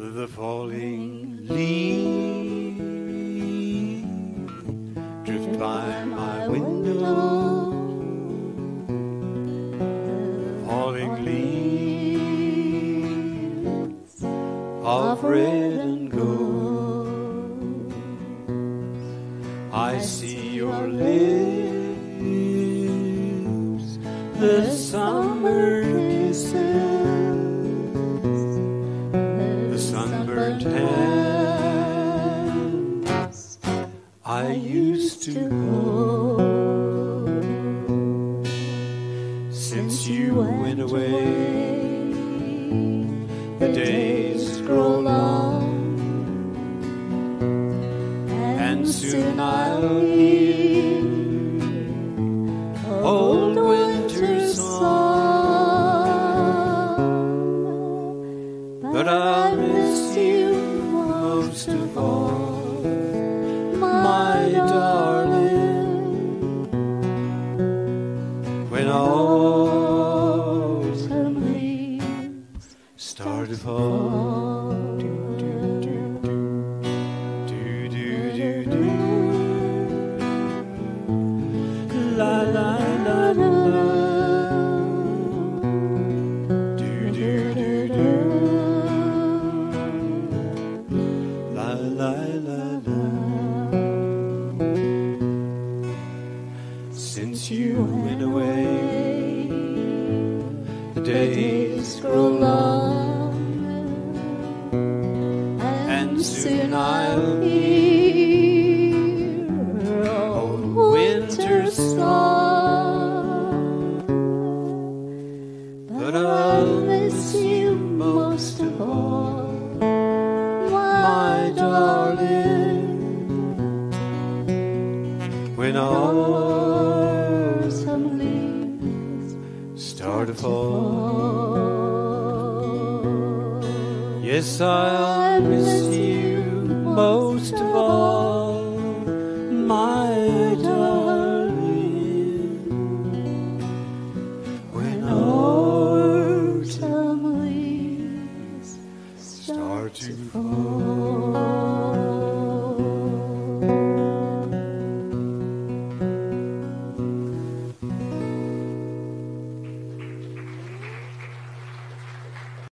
the falling leaves drift by my window. Falling leaves of red and gold. I see your lips, the summer kisses, the sunburnt hands I used to hold. Since you went away, the days grow long, and soon I'll hear old winter's song. But I'll miss you most of all, my darling, when all start to fall. La la la la. La la la la. Since you went away, the days grow long. Soon I'll hear old winter's song, but I'll miss you most of all, my darling, when autumn leaves start to fall. Yes, I'll miss you most of all, my darling.